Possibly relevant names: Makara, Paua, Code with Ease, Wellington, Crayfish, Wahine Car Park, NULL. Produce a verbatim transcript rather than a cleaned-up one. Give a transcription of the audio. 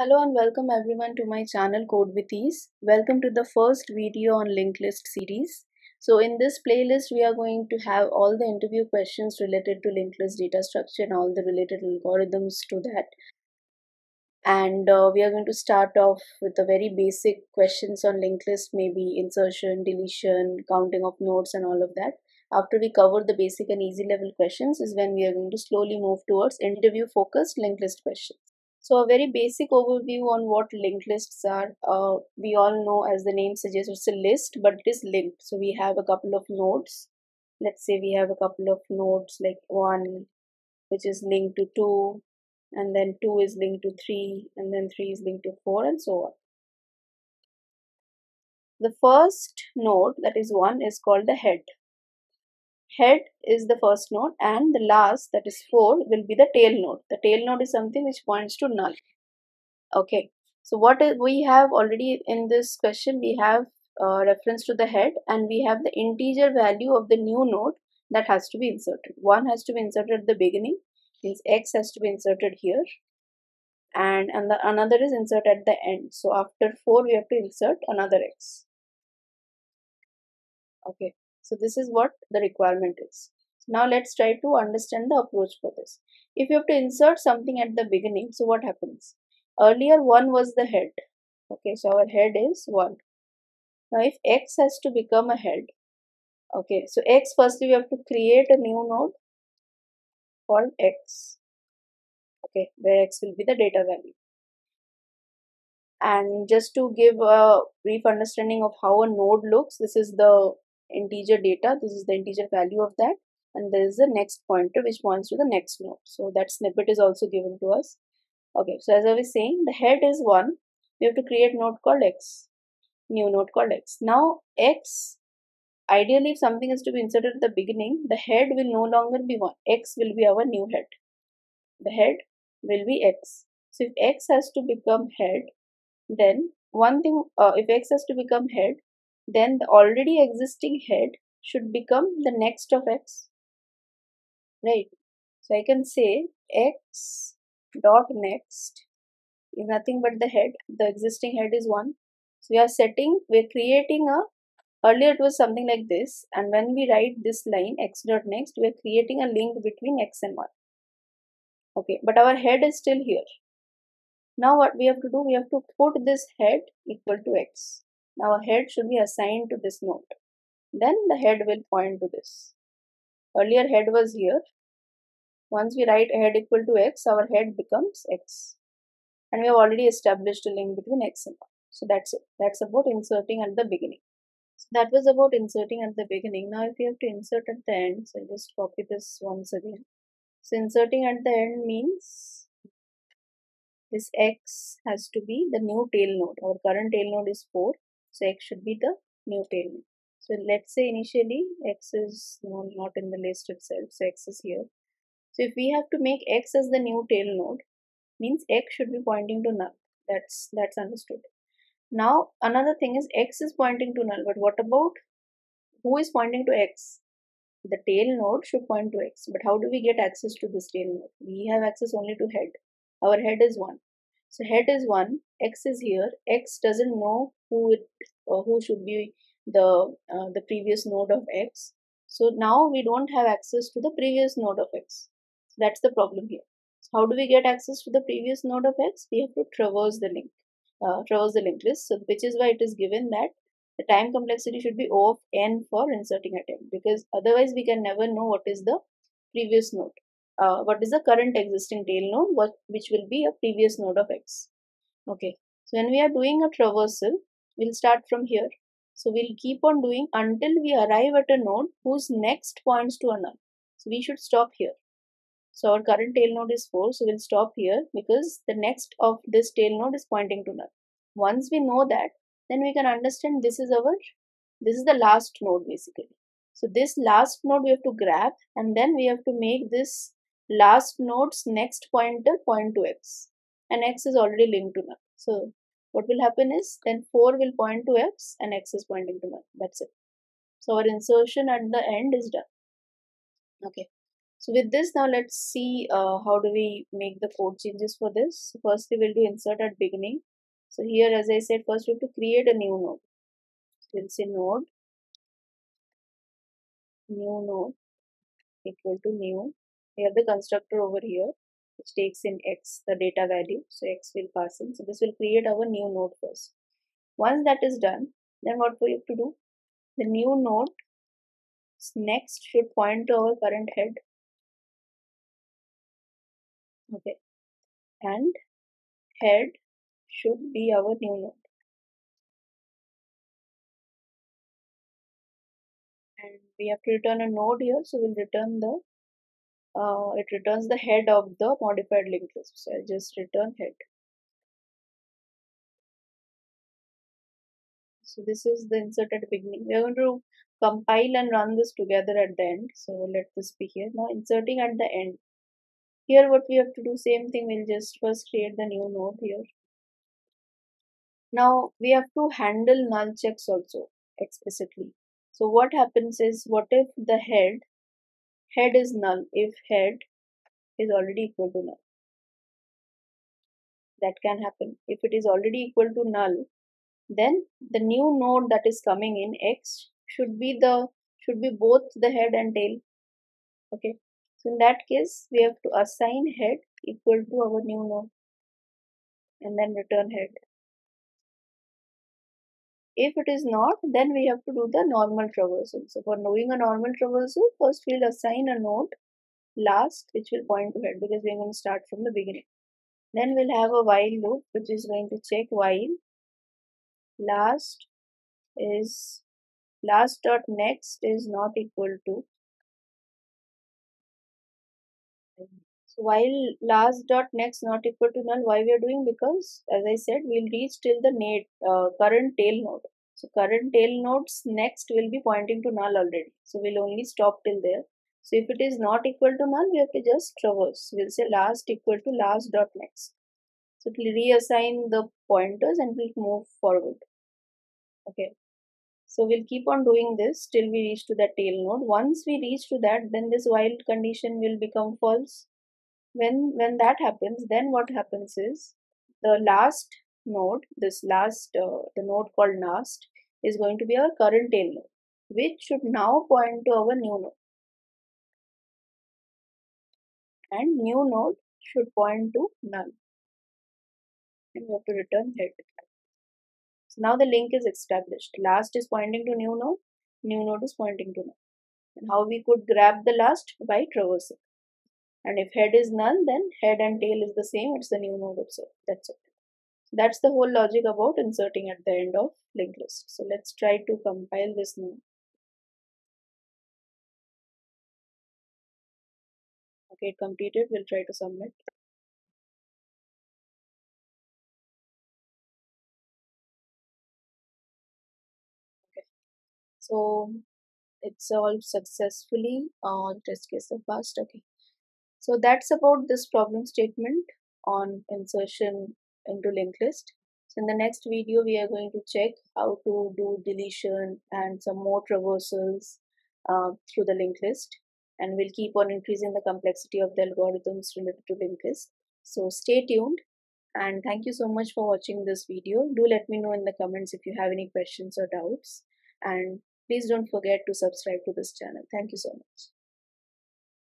Hello and welcome everyone to my channel Code with Ease. Welcome to the first video on linked list series. So in this playlist we are going to have all the interview questions related to linked list data structure and all the related algorithms to that. And uh, we are going to start off with the very basic questions on linked list, maybe insertion, deletion, counting of nodes and all of that. After we cover the basic and easy level questions is when we are going to slowly move towards interview focused linked list questions. So a very basic overview on what linked lists are. Uh, we all know, as the name suggests, it's a list, but it is linked. So we have a couple of nodes. Let's say we have a couple of nodes like one, which is linked to two, and then two is linked to three, and then three is linked to four, and so on. The first node, that is one, is called the head. Head is the first node, and the last, that is four, will be the tail node. The tail node is something which points to null. Okay, so what is, we have already in this question, we have uh, reference to the head, and we have the integer value of the new node that has to be inserted. one has to be inserted at the beginning, means x has to be inserted here, and, and the, another is inserted at the end. So after four, we have to insert another x. Okay. So this is what the requirement is. Now let's try to understand the approach for this. If you have to insert something at the beginning, so what happens? Earlier one was the head. Okay, so our head is one. Now if x has to become a head, okay, so x, firstly we have to create a new node called x. Okay, where x will be the data value. And just to give a brief understanding of how a node looks, this is the integer data, this is the integer value of that, and there is the next pointer which points to the next node. So that snippet is also given to us. Okay, so as I was saying, the head is one, we have to create node called x, new node called x. Now x, ideally if something is to be inserted at the beginning, the head will no longer be one, x will be our new head. The head will be x. So if x has to become head, then one thing, uh, if x has to become head, then the already existing head should become the next of x, right? So I can say x dot next is nothing but the head. The existing head is one. So we are setting, we are creating a, earlier it was something like this, and when we write this line x dot next, we are creating a link between x and one. Okay, but our head is still here. Now what we have to do, we have to put this head equal to x. Now a head should be assigned to this node. Then the head will point to this. Earlier head was here. Once we write head equal to x, our head becomes x. And we have already established a link between x and one. So that's it. That's about inserting at the beginning. So that was about inserting at the beginning. Now if you have to insert at the end, so I'll just copy this once again. So inserting at the end means this x has to be the new tail node. Our current tail node is four. So x should be the new tail node. So let's say initially x is no, not in the list itself, so x is here. So if we have to make x as the new tail node, means x should be pointing to null. That's that's understood. Now another thing is x is pointing to null, but what about who is pointing to x? The tail node should point to x, but how do we get access to this tail node? We have access only to head. Our head is one. So head is one, x is here, x doesn't know who it or who should be the uh, the previous node of x. So now we don't have access to the previous node of x. So that's the problem here. So how do we get access to the previous node of x? We have to traverse the link, uh, traverse the linked list. So which is why it is given that the time complexity should be O of n for inserting at n, because otherwise we can never know what is the previous node. Uh, what is the current existing tail node, what, which will be a previous node of x. Okay, so when we are doing a traversal, we'll start from here. So we'll keep on doing until we arrive at a node whose next points to a null. So we should stop here. So our current tail node is four, so we'll stop here because the next of this tail node is pointing to null. Once we know that, then we can understand this is our, this is the last node basically. So this last node we have to grab, and then we have to make this last node's next pointer point to x, and x is already linked to null. So what will happen is then four will point to x and x is pointing to null. That's it. So our insertion at the end is done. Okay, So with this, now let's see uh, how do we make the code changes for this. So firstly, we'll do insert at beginning. So here, as I said, first we have to create a new node. So we'll say node, new node equal to new. We have the constructor over here, which takes in x, the data value. So x will pass in. So this will create our new node first. Once that is done, then what we have to do? The new node next should point to our current head. Okay, and head should be our new node, and we have to return a node here. So we'll return the uh, it returns the head of the modified linked list. So I'll just return head. So this is the insert at beginning. We are going to compile and run this together at the end. So let this be here. Now inserting at the end. Here what we have to do, same thing, we'll just first create the new node here. Now we have to handle null checks also explicitly. So what happens is, what if the head, head is null, if head is already equal to null? That can happen. If it is already equal to null, then the new node that is coming in, x, should be the should be both the head and tail. Okay. So in that case, we have to assign head equal to our new node and then return head. If it is not, then we have to do the normal traversal. So for knowing a normal traversal, first we'll assign a node last, which will point to head, because we're going to start from the beginning. Then we'll have a while loop, which is going to check while last is last dot next is not equal to. So while last dot next not equal to null, why we are doing? Because as I said, we'll reach till the net, uh, current tail node. So current tail nodes next will be pointing to null already. So we'll only stop till there. So if it is not equal to null, we have to just traverse. We'll say last equal to last dot next. So it will reassign the pointers and we'll move forward. Okay. So we'll keep on doing this till we reach to that tail node. Once we reach to that, then this while condition will become false. When, when that happens, then what happens is the last node, this last, uh, the node called last is going to be our current tail node, which should now point to our new node. And new node should point to null. And we have to return head. So now the link is established. Last is pointing to new node, new node is pointing to null. And how we could grab the last? By traversing. And if head is null, then head and tail is the same, it's the new node itself. That's it. That's the whole logic about inserting at the end of linked list. So let's try to compile this now. Okay, completed. We'll try to submit. So it's all successfully uh, test case have passed. Okay, so that's about this problem statement on insertion into linked list. So in the next video, we are going to check how to do deletion and some more traversals uh, through the linked list, and we'll keep on increasing the complexity of the algorithms related to linked list. So stay tuned, and thank you so much for watching this video. Do let me know in the comments if you have any questions or doubts, and please don't forget to subscribe to this channel. Thank you so much.